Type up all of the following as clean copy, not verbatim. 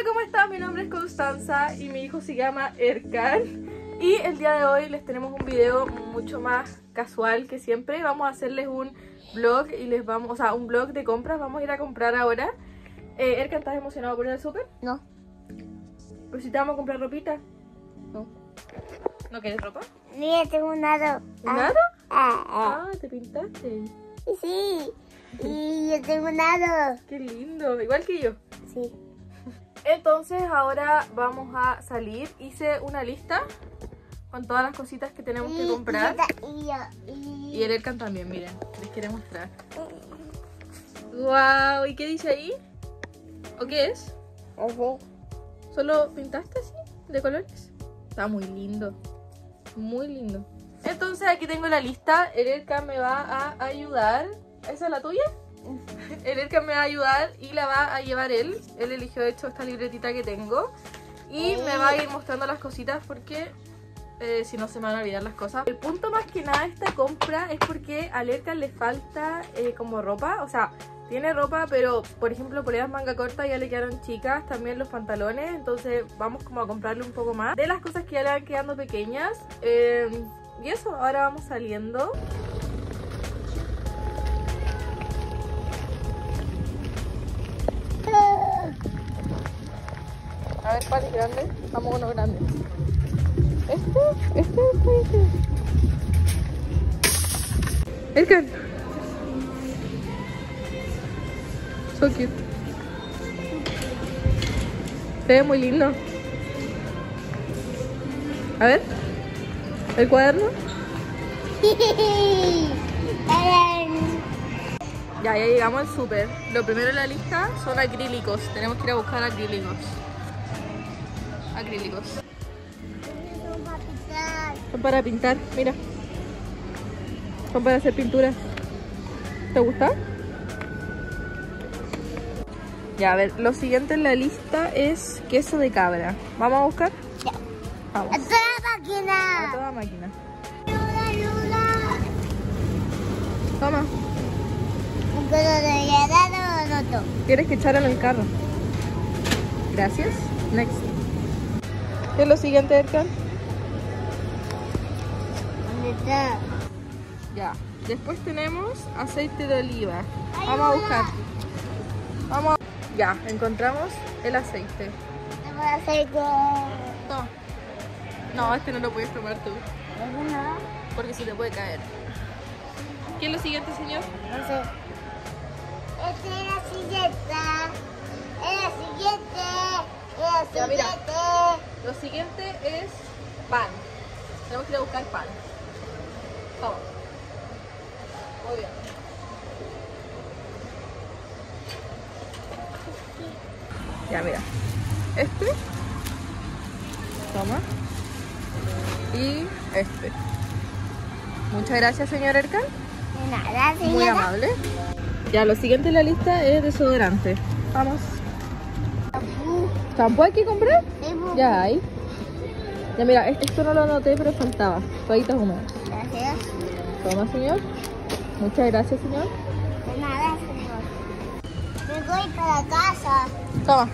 Hola, ¿cómo están? Mi nombre es Constanza y mi hijo se llama Erkan. Y el día de hoy les tenemos un video mucho más casual que siempre. Vamos a hacerles un vlog y les vamos, un vlog de compras. Vamos a ir a comprar ahora. Erkan, ¿estás emocionado por ir al súper? No. ¿Pero si te vamos a comprar ropita? No. ¿No quieres ropa? Sí, tengo un aro. ¿Un aro? Ah, te pintaste. Sí, y yo tengo un aro. Qué lindo, igual que yo. Sí. Entonces ahora vamos a salir. Hice una lista con todas las cositas que tenemos que comprar. Y el Erkan también, miren, les quiere mostrar. Wow, ¿y qué dice ahí? ¿O qué es? Ojo. ¿Solo pintaste así? ¿De colores? Está muy lindo. Muy lindo. Entonces aquí tengo la lista. El Erkan me va a ayudar. ¿Esa es la tuya? El Erkan me va a ayudar y la va a llevar él. Él eligió de hecho esta libretita que tengo. Y me va a ir mostrando las cositas porque si no se me van a olvidar las cosas. El punto más que nada de esta compra es porque al Erkan le falta como ropa. O sea, tiene ropa, pero por ejemplo poleras manga corta ya le quedaron chicas. También los pantalones, entonces vamos como a comprarle un poco más de las cosas que ya le van quedando pequeñas. Y eso, ahora vamos saliendo. A ver, ¿cuál es grande? Vamos a uno grande. Este. Erkan. So cute. Se ve muy lindo. A ver. ¿El cuaderno? Ya llegamos al súper. Lo primero en la lista son acrílicos. Tenemos que ir a buscar acrílicos. Son para pintar. Son para pintar, mira. Son para hacer pintura. ¿Te gusta? Ya, a ver, lo siguiente en la lista es queso de cabra. ¿Vamos a buscar? Sí. Vamos. A toda máquina. A toda máquina. Lula. Toma. ¿Quieres que echaran el carro? Gracias. Next. ¿Qué es lo siguiente, Erkan? ¿Dónde está? Ya. Después tenemos aceite de oliva. Vamos a buscar. Ya, encontramos el aceite. Tengo el aceite. No. No, este no lo puedes tomar tú. Porque se te puede caer. ¿Qué es lo siguiente, señor? No sé. Esta es la siguiente. Ya, mira. Lo siguiente es pan. Tenemos que ir a buscar pan. Vamos. Muy bien. Ya, mira. Este. Toma. Y este. Muchas gracias, señor Erkan. De nada, señora. Muy amable. Ya, lo siguiente en la lista es desodorante. Vamos. ¿Shampoo hay que comprar? Sí, ya hay. Ya mira, esto no lo anoté pero faltaba. Toallitas húmedas. Gracias. Toma, señor. Muchas gracias, señor. De nada, señor. Me voy para la casa. Toma.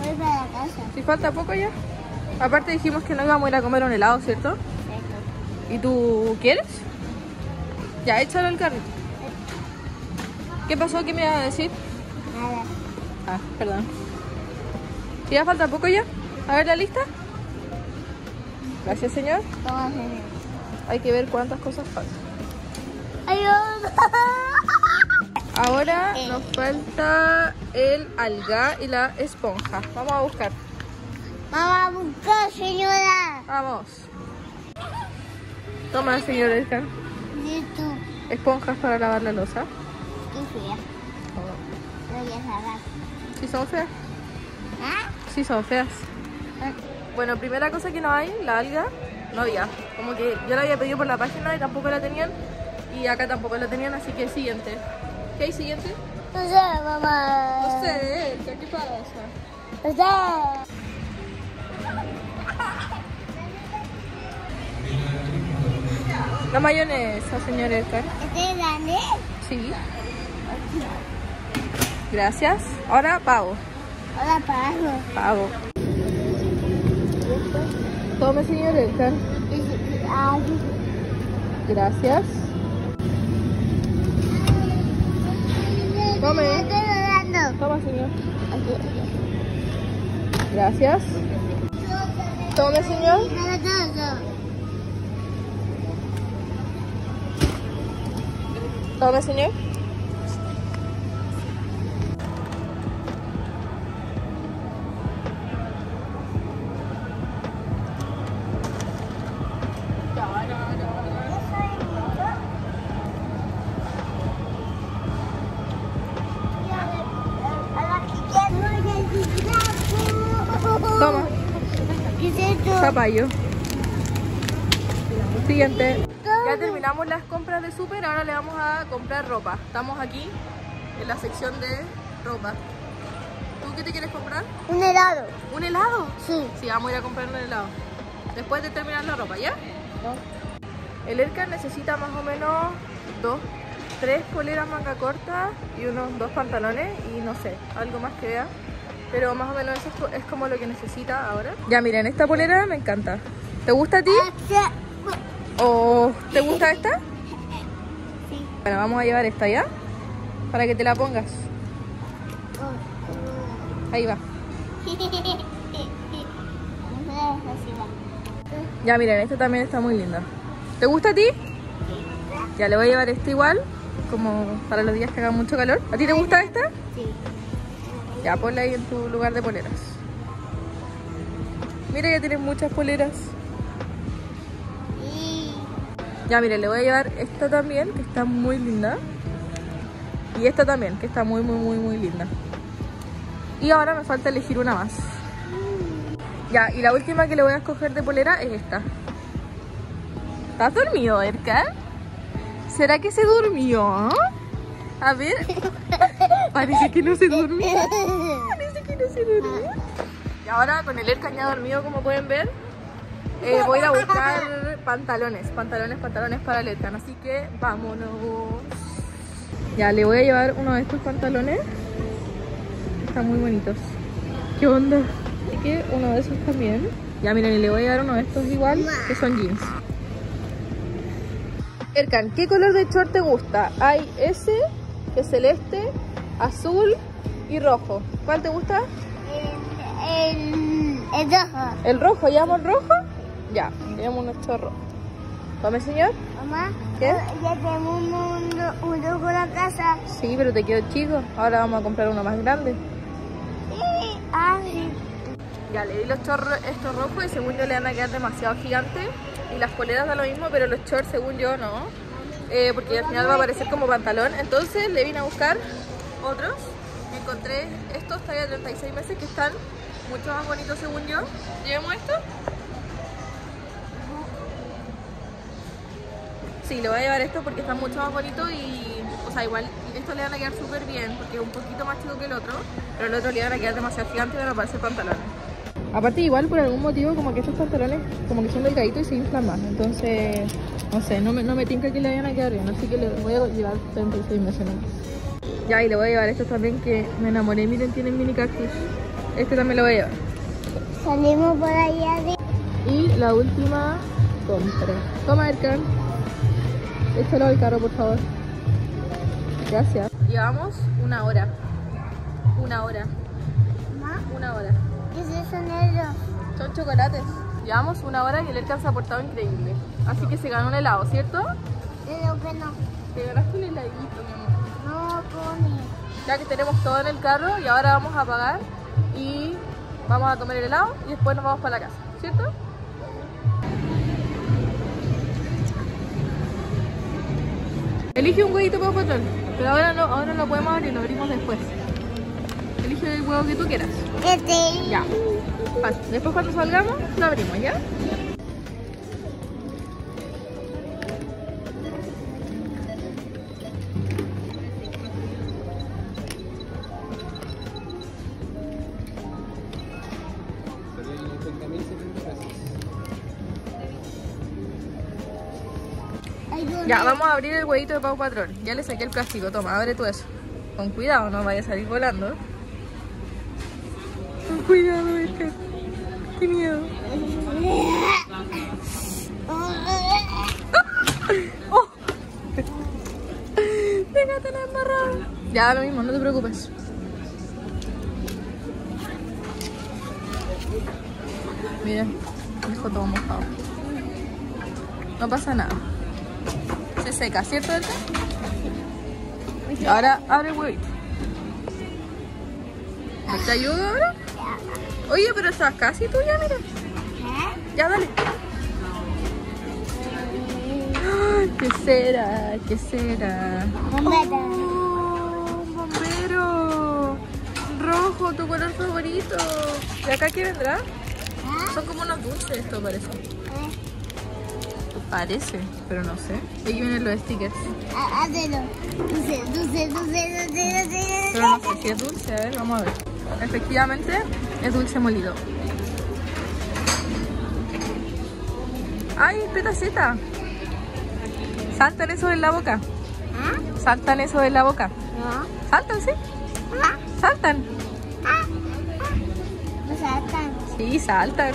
Me voy para la casa. Si falta poco ya. Aparte dijimos que no íbamos a ir a comer un helado, ¿cierto? Sí. ¿Y tú quieres? Ya, échalo al carrito. ¿Qué pasó? ¿Qué me iba a decir? Nada. Ah, perdón. ¿Y ya falta poco ya? A ver la lista. Gracias, señor. Toma, señor. Hay que ver cuántas cosas faltan. ¡Ayuda! Ahora nos falta el alga y la esponja. Vamos a buscar. Vamos a buscar, señora. Vamos. Toma, señor Erkan. Esponjas para lavar la losa. Qué fea. No voy a lavar. ¿Sí son feas? ¿Ah? Sí, son feas. Bueno, primera cosa que no hay, la alga. No había, como que yo la había pedido por la página y tampoco la tenían. Y acá tampoco la tenían, así que siguiente. ¿Qué hay siguiente? No sé, mamá. No sé, ¿qué pasa? No sé. La mayonesa, señor Erkan. ¿Este es grande? Sí. Gracias, ahora pago. Hola, pago. Pago. Tome, señorita. Gracias. Tome. Toma, señor. Gracias. Tome, señor. Tome, señor. Toma. ¿Qué es esto? Zapallo. Siguiente. Ya terminamos las compras de súper, ahora le vamos a comprar ropa. Estamos aquí en la sección de ropa. ¿Tú qué te quieres comprar? Un helado. ¿Un helado? Sí. Sí, vamos a ir a comprar un helado. Después de terminar la ropa, ¿ya? No. El Erkan necesita más o menos tres poleras manga corta y unos 2 pantalones y no sé, algo más que vea. Pero más o menos eso es como lo que necesita ahora. Ya, miren, esta polera me encanta. ¿Te gusta a ti? ¿O te gusta esta? Sí. Bueno, vamos a llevar esta, ¿ya? Para que te la pongas. Ahí va. Ya, miren, esta también está muy linda. ¿Te gusta a ti? Ya, le voy a llevar esta igual, como para los días que haga mucho calor. ¿A ti te gusta esta? Sí. Ya, ponla ahí en tu lugar de poleras. Mira, ya tienes muchas poleras. Sí. Ya, mire, le voy a llevar esta también, que está muy linda. Y esta también, que está muy linda. Y ahora me falta elegir una más. Ya, y la última que le voy a escoger de polera es esta. ¿Estás dormido, Erkan? ¿Será que se durmió? A ver... Parece que no se durmió. Parece que no se durmió. Y ahora con el Erkan ya dormido, como pueden ver, voy a ir a buscar pantalones para el Erkan. Así que vámonos. Ya, le voy a llevar uno de estos pantalones. Están muy bonitos. ¿Qué onda? Así que uno de esos también. Ya, miren, y le voy a llevar uno de estos igual, que son jeans. Erkan, ¿qué color de short te gusta? Hay ese, que es celeste, azul y rojo. ¿Cuál te gusta? El rojo. ¿El rojo? ¿Llevamos el rojo? Ya, llevamos nuestro rojo. ¿Tome, señor? Mamá, ¿qué? Ya tenemos un rojo en la casa. Sí, pero te quedó chico. Ahora vamos a comprar uno más grande. Sí. Ah, sí. Ya, le di los chorros estos rojos y según yo le van a quedar demasiado gigantes. Y las poleras da lo mismo, pero los shorts según yo no. Porque al final va a aparecer como pantalón. Entonces le vine a buscar otros, me encontré estos talla 36 meses que están mucho más bonitos según yo. ¿Llevemos esto? Sí, le voy a llevar esto porque están mucho más bonitos y, o sea, igual estos le van a quedar súper bien porque es un poquito más chico que el otro, pero el otro le van a quedar demasiado gigante y van a parecer pantalones. Aparte igual por algún motivo como que estos pantalones como que son delgaditos y se inflan más, entonces no sé, no me tinca que le vayan a quedar bien, así que le voy a llevar 36 meses nomás. Ya, y le voy a llevar estos también que me enamoré. Miren, tienen mini cactus. Este también lo voy a llevar. Salimos por allá de... Y la última compra. Toma, Erkan. Échalo al carro, por favor. Gracias. Llevamos una hora. Una hora. ¿Mamá? Una hora. ¿Qué es eso, negro? Son chocolates. Llevamos una hora y el Erkan se ha portado increíble. Así que se ganó un helado, ¿cierto? Creo que no. Te ganaste un heladito, mi amor. Ya que tenemos todo en el carro y ahora vamos a pagar y vamos a comer el helado y después nos vamos para la casa, ¿cierto? Elige un huevito, Pau Patrón, pero ahora no lo podemos abrir, lo abrimos después. Elige el huevo que tú quieras. Este. Ya. Después cuando salgamos lo abrimos, ¿ya? Ya, vamos a abrir el huevito de Pau Patrón. Ya le saqué el plástico, toma, abre tú eso. Con cuidado, no vaya a salir volando. Cuidado, Edgar. Qué miedo. Oh. Déjate la embarrada. Ya, lo mismo, no te preocupes. Mira, dejó todo mojado. No pasa nada. Se seca, ¿cierto, Edgar? Y ahora abre el huevito. ¿Te ayudo ahora? Oye, pero estás casi tuya, mira. Ya, dale. ¿Qué será? ¿Qué será? ¡Bombero! Oh, ¡bombero! Rojo, tu color favorito. ¿De acá qué vendrá? Son como unos dulces esto, parece. Parece, pero no sé. Aquí vienen los stickers. Hazlo. Dulce, dulce, dulce, dulce, dulce. Pero no sé si es dulce, a ver, vamos a ver. Efectivamente, es dulce molido. ¡Ay, petacita! Saltan eso en la boca. Saltan eso en la boca. Saltan, sí. Saltan. No saltan. Sí, saltan.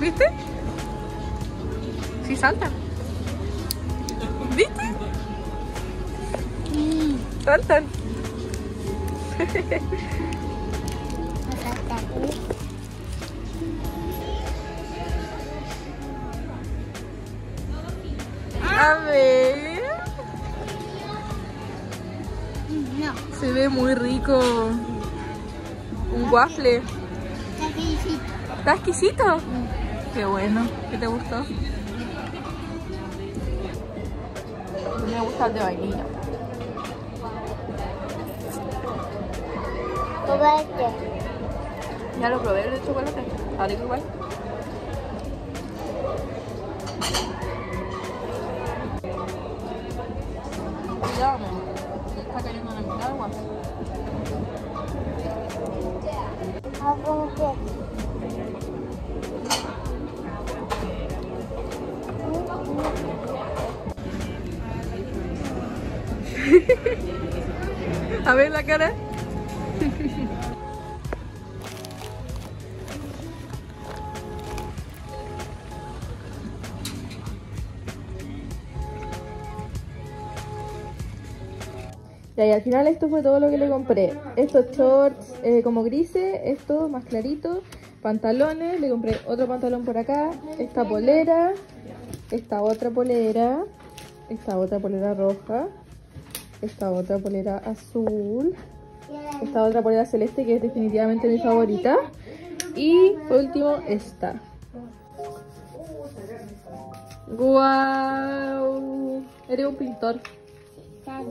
¿Viste? Sí, saltan. ¿Viste? Saltan. A ver. No. Se ve muy rico. Un waffle. Está exquisito. ¿Está exquisito? Mm. Qué bueno. ¿Qué te gustó? Me gusta el de vainilla. Ya lo probé, el de chocolate. Ahora igual. Cuidado, me está cayendo la mitad agua. A ver la cara. Ya, y al final esto fue todo lo que le compré. Estos shorts como grises, esto más clarito, pantalones, le compré otro pantalón por acá, esta polera, esta otra polera, esta otra polera roja, esta otra polera azul, esta otra polera celeste que es definitivamente mi favorita, y por último esta. ¡Guau! Eres un pintor.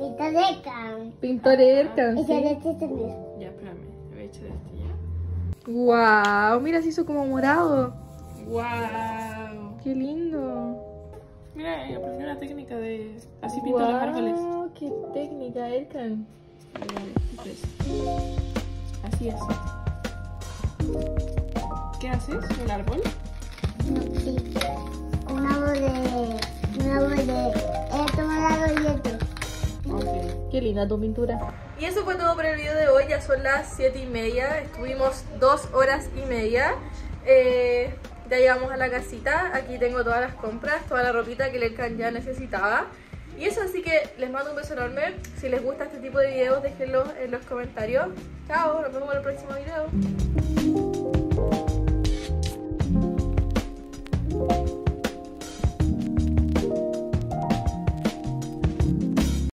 Pintor Erkan. Pintor Erkan. Sí. Ya, espérame, voy a echar este ya. ¡Guau! Mira, se hizo como morado. ¡Guau! ¡Qué lindo! Mira, aprendí una técnica de así pintar los árboles. ¡Guau! ¡Qué técnica, Erkan! Así es. ¿Qué haces? ¿Un árbol? No, sí. Un árbol de. Un árbol de. Esto, un árbol de esto. Qué linda tu pintura. Y eso fue todo por el video de hoy. Ya son las 7:30. Estuvimos 2 horas y media. Ya llegamos a la casita. Aquí tengo todas las compras, toda la ropita que el Erkan ya necesitaba. Y eso, así que les mando un beso enorme. Si les gusta este tipo de videos, déjenlo en los comentarios. Chao, nos vemos en el próximo video.